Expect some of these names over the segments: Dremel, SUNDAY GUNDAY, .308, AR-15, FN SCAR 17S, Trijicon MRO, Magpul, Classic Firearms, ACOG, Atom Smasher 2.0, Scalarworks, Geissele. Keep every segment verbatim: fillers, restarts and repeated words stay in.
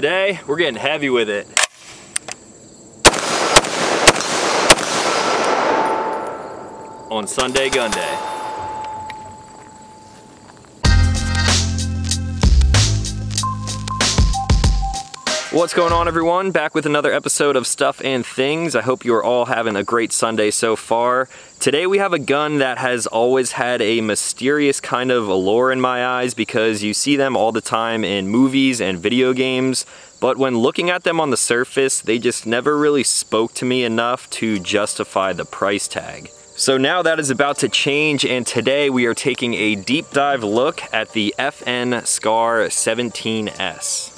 Today, we're getting heavy with it. On Sunday Gun Day. What's going on, everyone? Back with another episode of Stuff and Things. I hope you're all having a great Sunday so far. Today we have a gun that has always had a mysterious kind of allure in my eyes because you see them all the time in movies and video games, but when looking at them on the surface, they just never really spoke to me enough to justify the price tag. So now that is about to change, and today we are taking a deep dive look at the F N SCAR seventeen S.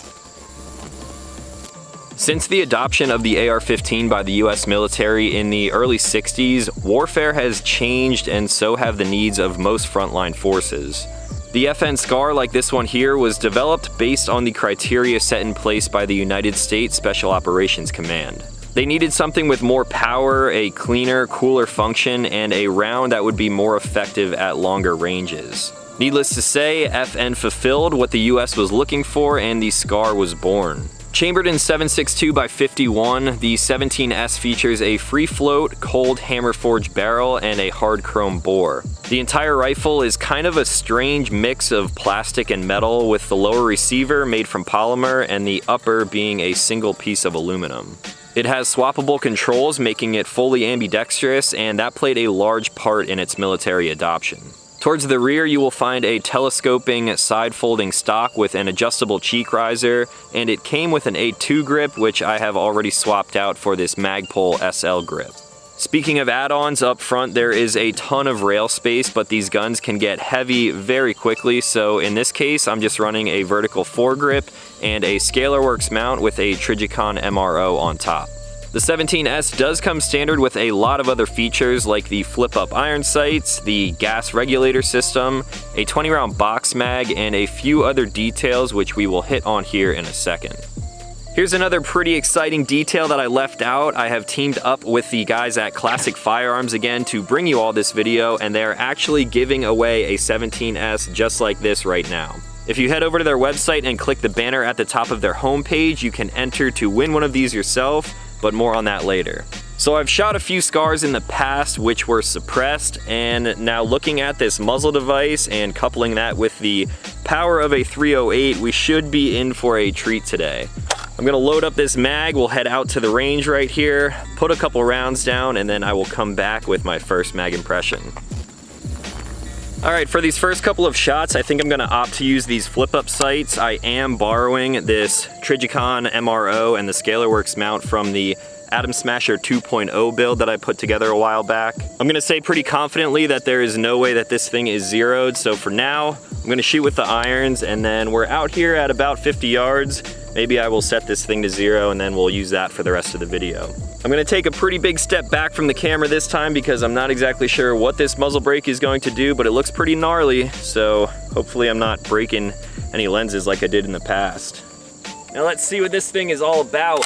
Since the adoption of the A R fifteen by the U S military in the early sixties, warfare has changed and so have the needs of most frontline forces. The F N SCAR, like this one here, was developed based on the criteria set in place by the United States Special Operations Command. They needed something with more power, a cleaner, cooler function, and a round that would be more effective at longer ranges. Needless to say, F N fulfilled what the U S was looking for and the SCAR was born. Chambered in seven sixty-two by fifty-one, the seventeen S features a free float, cold hammer forged barrel, and a hard chrome bore. The entire rifle is kind of a strange mix of plastic and metal, with the lower receiver made from polymer and the upper being a single piece of aluminum. It has swappable controls, making it fully ambidextrous, and that played a large part in its military adoption. Towards the rear, you will find a telescoping, side-folding stock with an adjustable cheek riser, and it came with an A two grip, which I have already swapped out for this Magpul S L grip. Speaking of add-ons, up front there is a ton of rail space, but these guns can get heavy very quickly, so in this case, I'm just running a vertical foregrip and a Scalarworks mount with a Trijicon M R O on top. The seventeen S does come standard with a lot of other features like the flip-up iron sights, the gas regulator system, a twenty round box mag, and a few other details which we will hit on here in a second. Here's another pretty exciting detail that I left out. I have teamed up with the guys at Classic Firearms again to bring you all this video, and they're actually giving away a seventeen S just like this right now. If you head over to their website and click the banner at the top of their homepage, you can enter to win one of these yourself, but more on that later. So I've shot a few SCARs in the past which were suppressed, and now looking at this muzzle device and coupling that with the power of a three oh eight, we should be in for a treat today. I'm gonna load up this mag, we'll head out to the range right here, put a couple rounds down, and then I will come back with my first mag impression. All right, for these first couple of shots, I think I'm gonna opt to use these flip-up sights. I am borrowing this Trijicon M R O and the Scalarworks mount from the Atom Smasher two point oh build that I put together a while back. I'm gonna say pretty confidently that there is no way that this thing is zeroed, so for now, I'm gonna shoot with the irons, and then we're out here at about fifty yards. Maybe I will set this thing to zero, and then we'll use that for the rest of the video. I'm gonna take a pretty big step back from the camera this time because I'm not exactly sure what this muzzle brake is going to do, but it looks pretty gnarly, so hopefully I'm not breaking any lenses like I did in the past. Now let's see what this thing is all about.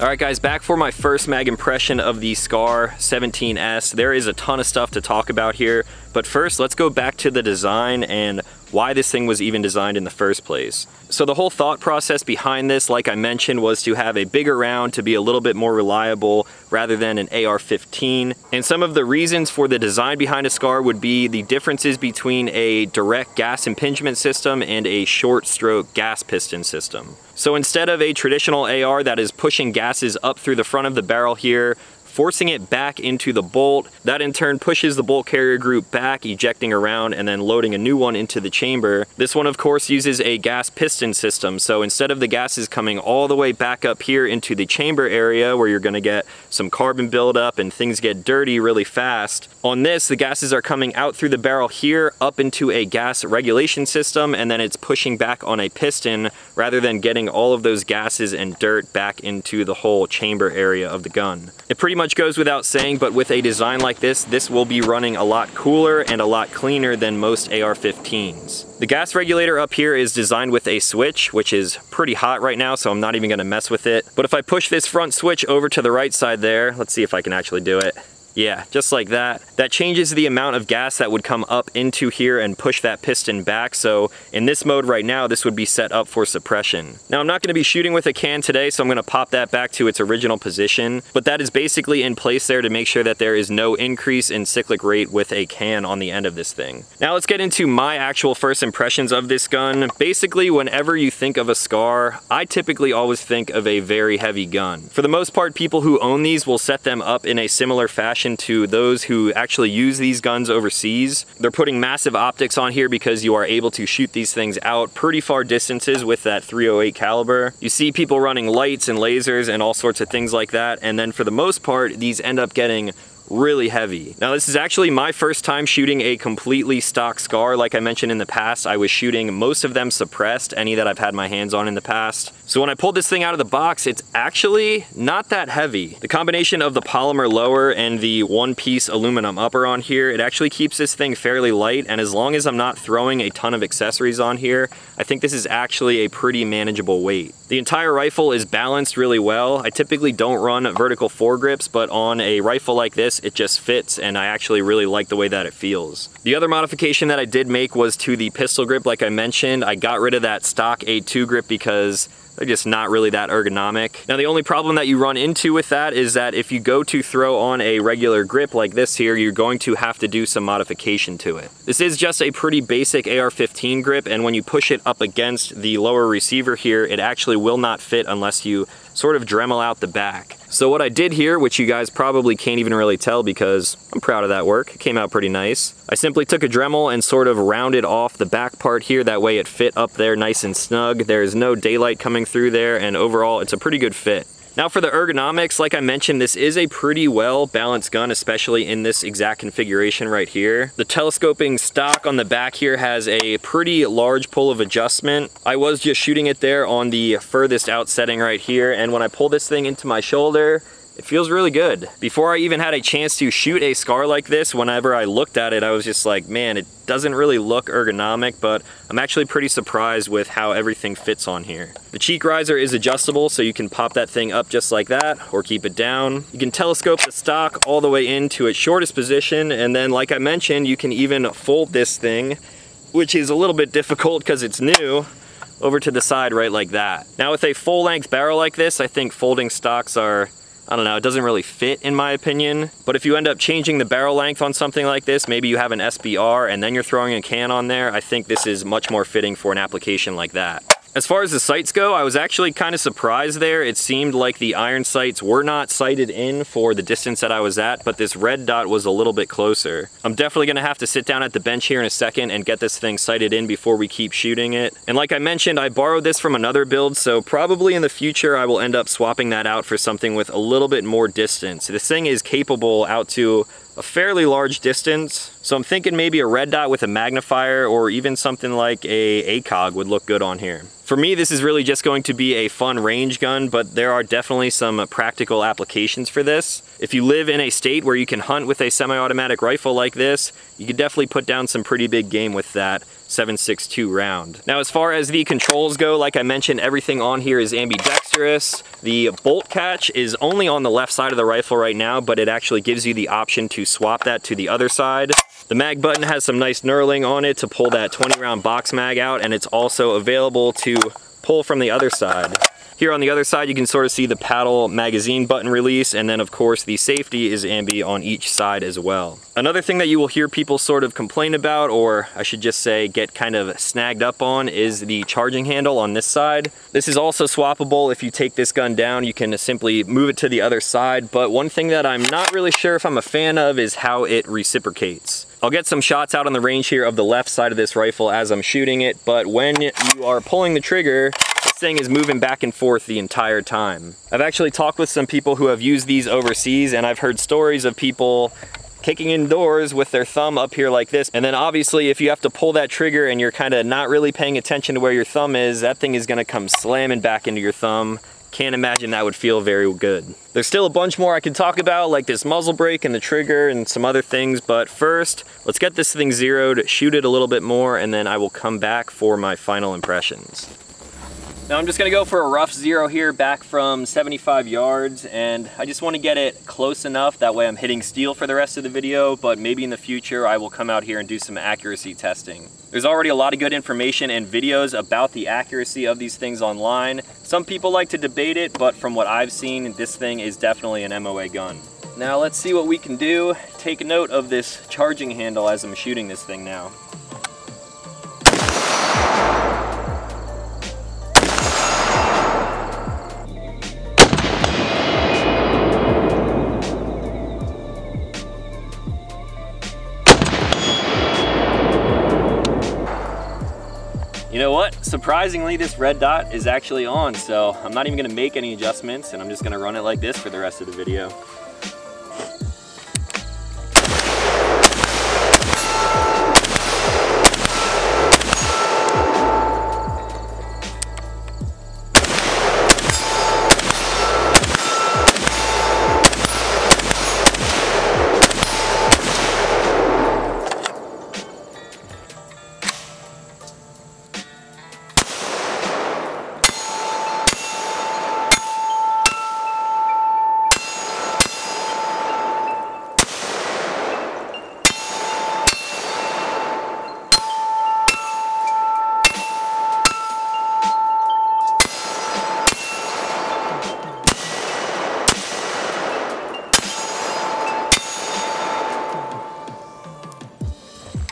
Alright guys, back for my first mag impression of the SCAR seventeen S. There is a ton of stuff to talk about here, but first let's go back to the design and why this thing was even designed in the first place. So the whole thought process behind this, like I mentioned, was to have a bigger round to be a little bit more reliable rather than an A R fifteen. And some of the reasons for the design behind a SCAR would be the differences between a direct gas impingement system and a short stroke gas piston system. So instead of a traditional A R that is pushing gases up through the front of the barrel here, forcing it back into the bolt. That in turn pushes the bolt carrier group back, ejecting a round and then loading a new one into the chamber. This one of course uses a gas piston system, so instead of the gases coming all the way back up here into the chamber area where you're going to get some carbon buildup and things get dirty really fast, on this the gases are coming out through the barrel here up into a gas regulation system, and then it's pushing back on a piston rather than getting all of those gases and dirt back into the whole chamber area of the gun. It pretty much goes without saying, but with a design like this, this will be running a lot cooler and a lot cleaner than most A R fifteens. The gas regulator up here is designed with a switch, which is pretty hot right now, so I'm not even gonna mess with it. But if I push this front switch over to the right side there, let's see if I can actually do it. Yeah, just like that. That changes the amount of gas that would come up into here and push that piston back. So in this mode right now, this would be set up for suppression. Now I'm not gonna be shooting with a can today, so I'm gonna pop that back to its original position, but that is basically in place there to make sure that there is no increase in cyclic rate with a can on the end of this thing. Now let's get into my actual first impressions of this gun. Basically, whenever you think of a SCAR, I typically always think of a very heavy gun. For the most part, people who own these will set them up in a similar fashion to those who actually use these guns overseas. They're putting massive optics on here because you are able to shoot these things out pretty far distances with that three oh eight caliber. You see people running lights and lasers and all sorts of things like that, and then for the most part, these end up getting really heavy. Now this is actually my first time shooting a completely stock SCAR. Like I mentioned in the past, I was shooting most of them suppressed, any that I've had my hands on in the past. So when I pulled this thing out of the box, it's actually not that heavy. The combination of the polymer lower and the one-piece aluminum upper on here, it actually keeps this thing fairly light, and as long as I'm not throwing a ton of accessories on here, I think this is actually a pretty manageable weight. The entire rifle is balanced really well. I typically don't run vertical foregrips, but on a rifle like this, it just fits, and I actually really like the way that it feels. The other modification that I did make was to the pistol grip. Like I mentioned, I got rid of that stock A two grip because they're just not really that ergonomic. Now the only problem that you run into with that is that if you go to throw on a regular grip like this here, you're going to have to do some modification to it. This is just a pretty basic A R fifteen grip, and when you push it up against the lower receiver here, it actually will not fit unless you sort of Dremel out the back. So what I did here, which you guys probably can't even really tell because I'm proud of that work, it came out pretty nice. I simply took a Dremel and sort of rounded off the back part here, that way it fit up there nice and snug. There is no daylight coming through there, and overall it's a pretty good fit. Now for the ergonomics, like I mentioned, this is a pretty well balanced gun, especially in this exact configuration right here. The telescoping stock on the back here has a pretty large pull of adjustment. I was just shooting it there on the furthest out setting right here, and when I pull this thing into my shoulder, it feels really good. Before I even had a chance to shoot a SCAR like this, whenever I looked at it, I was just like, man, it doesn't really look ergonomic, but I'm actually pretty surprised with how everything fits on here. The cheek riser is adjustable, so you can pop that thing up just like that, or keep it down. You can telescope the stock all the way into its shortest position, and then like I mentioned, you can even fold this thing, which is a little bit difficult because it's new, over to the side right like that. Now with a full-length barrel like this, I think folding stocks are, I don't know, it doesn't really fit in my opinion. But if you end up changing the barrel length on something like this, maybe you have an S B R and then you're throwing a can on there, I think this is much more fitting for an application like that. As far as the sights go, I was actually kind of surprised there. It seemed like the iron sights were not sighted in for the distance that I was at, but this red dot was a little bit closer. I'm definitely gonna have to sit down at the bench here in a second and get this thing sighted in before we keep shooting it. And like I mentioned, I borrowed this from another build, so probably in the future I will end up swapping that out for something with a little bit more distance. This thing is capable out to a fairly large distance, so I'm thinking maybe a red dot with a magnifier or even something like a ACOG would look good on here. For me, this is really just going to be a fun range gun, but there are definitely some practical applications for this. If you live in a state where you can hunt with a semi-automatic rifle like this, you could definitely put down some pretty big game with that seven six two round. Now as far as the controls go, like I mentioned, everything on here is ambidextrous. The bolt catch is only on the left side of the rifle right now, but it actually gives you the option to swap that to the other side. The mag button has some nice knurling on it to pull that twenty round box mag out, and it's also available to pull from the other side. Here on the other side, you can sort of see the paddle magazine button release, and then of course the safety is ambi on each side as well. Another thing that you will hear people sort of complain about, or I should just say get kind of snagged up on, is the charging handle on this side. This is also swappable. If you take this gun down, you can simply move it to the other side, but one thing that I'm not really sure if I'm a fan of is how it reciprocates. I'll get some shots out on the range here of the left side of this rifle as I'm shooting it, but when you are pulling the trigger, this thing is moving back and forth the entire time. I've actually talked with some people who have used these overseas, and I've heard stories of people kicking indoors with their thumb up here like this, and then obviously if you have to pull that trigger and you're kind of not really paying attention to where your thumb is, that thing is going to come slamming back into your thumb. Can't imagine that would feel very good. There's still a bunch more I can talk about, like this muzzle brake and the trigger and some other things, but first let's get this thing zeroed, shoot it a little bit more, and then I will come back for my final impressions. Now I'm just gonna go for a rough zero here back from seventy-five yards, and I just wanna get it close enough that way I'm hitting steel for the rest of the video, but maybe in the future I will come out here and do some accuracy testing. There's already a lot of good information and videos about the accuracy of these things online. Some people like to debate it, but from what I've seen, this thing is definitely an M O A gun. Now let's see what we can do. Take note of this charging handle as I'm shooting this thing now. You know what? Surprisingly, this red dot is actually on, so I'm not even gonna make any adjustments, and I'm just gonna run it like this for the rest of the video.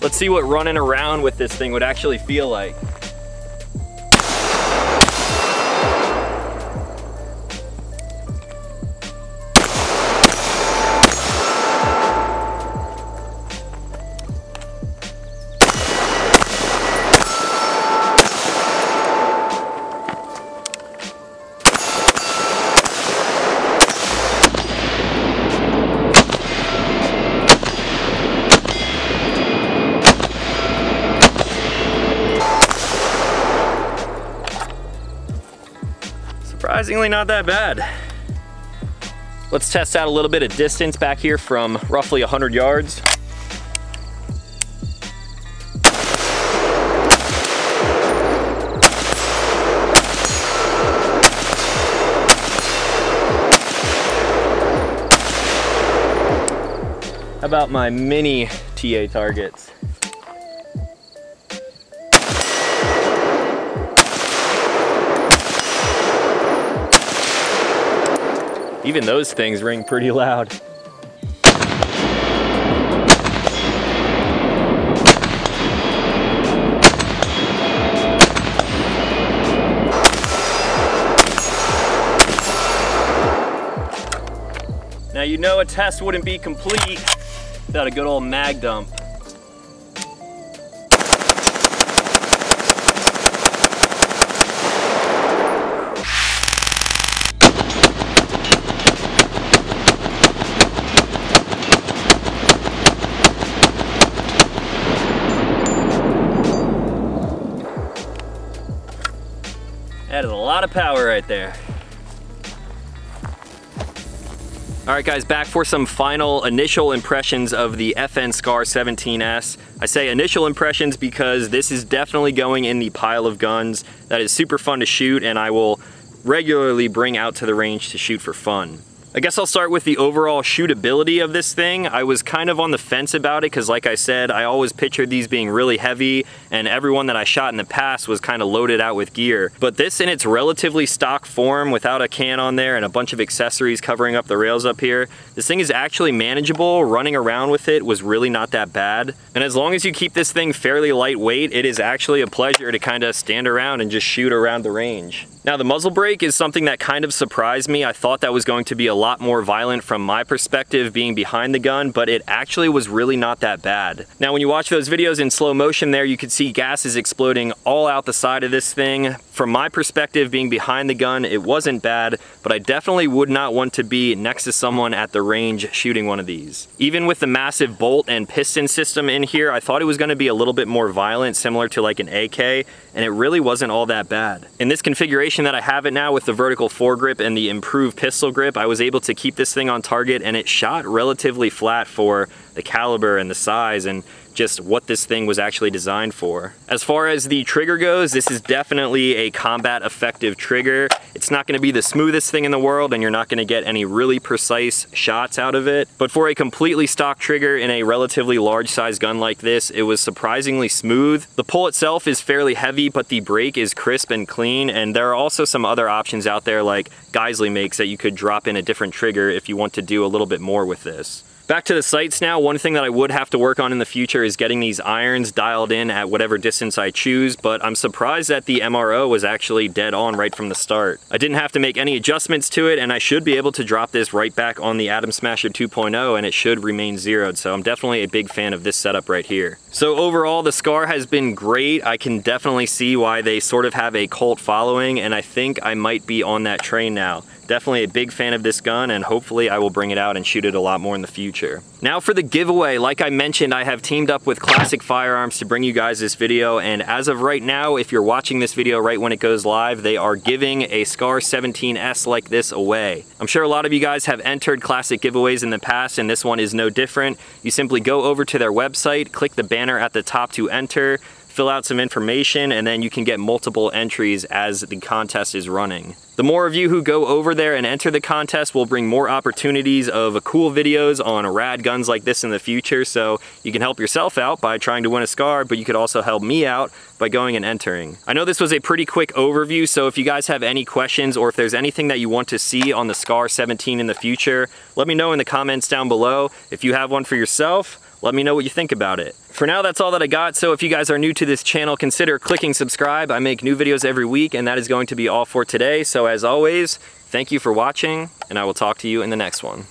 Let's see what running around with this thing would actually feel like. Surprisingly not that bad. Let's test out a little bit of distance back here from roughly one hundred yards. How about my mini T A targets? Even those things ring pretty loud. Now, you know a test wouldn't be complete without a good old mag dump. That is a lot of power right there. All right guys, back for some final initial impressions of the F N SCAR seventeen S. I say initial impressions because this is definitely going in the pile of guns that is super fun to shoot, and I will regularly bring out to the range to shoot for fun. I guess I'll start with the overall shootability of this thing. I was kind of on the fence about it because, like I said, I always pictured these being really heavy, and everyone that I shot in the past was kind of loaded out with gear. But this in its relatively stock form, without a can on there and a bunch of accessories covering up the rails up here, this thing is actually manageable. Running around with it was really not that bad. And as long as you keep this thing fairly lightweight, it is actually a pleasure to kind of stand around and just shoot around the range. Now, the muzzle brake is something that kind of surprised me. I thought that was going to be a lot more violent from my perspective being behind the gun, but it actually was really not that bad. Now, when you watch those videos in slow motion there, you could see gases exploding all out the side of this thing. From my perspective being behind the gun, it wasn't bad, but I definitely would not want to be next to someone at the range shooting one of these. Even with the massive bolt and piston system in here, I thought it was going to be a little bit more violent, similar to like an A K, and it really wasn't all that bad. In this configuration that I have it now with the vertical foregrip and the improved pistol grip, I was able to keep this thing on target, and it shot relatively flat for the caliber and the size and just what this thing was actually designed for. As far as the trigger goes, this is definitely a combat effective trigger. It's not going to be the smoothest thing in the world, and you're not going to get any really precise shots out of it. But for a completely stock trigger in a relatively large size gun like this, it was surprisingly smooth. The pull itself is fairly heavy, but the break is crisp and clean, and there are also some other options out there like Geissele makes that you could drop in a different trigger if you want to do a little bit more with this. Back to the sights now, one thing that I would have to work on in the future is getting these irons dialed in at whatever distance I choose, but I'm surprised that the M R O was actually dead on right from the start. I didn't have to make any adjustments to it, and I should be able to drop this right back on the Atom Smasher two point oh, and it should remain zeroed, so I'm definitely a big fan of this setup right here. So overall, the SCAR has been great. I can definitely see why they sort of have a cult following, and I think I might be on that train now. Definitely a big fan of this gun, and hopefully I will bring it out and shoot it a lot more in the future. Now for the giveaway, like I mentioned, I have teamed up with Classic Firearms to bring you guys this video, and as of right now, if you're watching this video right when it goes live, they are giving a SCAR seventeen S like this away. I'm sure a lot of you guys have entered Classic giveaways in the past, and this one is no different. You simply go over to their website, click the banner at the top to enter, fill out some information, and then you can get multiple entries as the contest is running. The more of you who go over there and enter the contest will bring more opportunities of cool videos on rad guns like this in the future, so you can help yourself out by trying to win a SCAR, but you could also help me out by going and entering. I know this was a pretty quick overview, so if you guys have any questions or if there's anything that you want to see on the SCAR seventeen in the future, let me know in the comments down below. If you have one for yourself, let me know what you think about it. For now, that's all that I got, so if you guys are new to this channel, consider clicking subscribe. I make new videos every week, and that is going to be all for today. So as always, thank you for watching, and I will talk to you in the next one.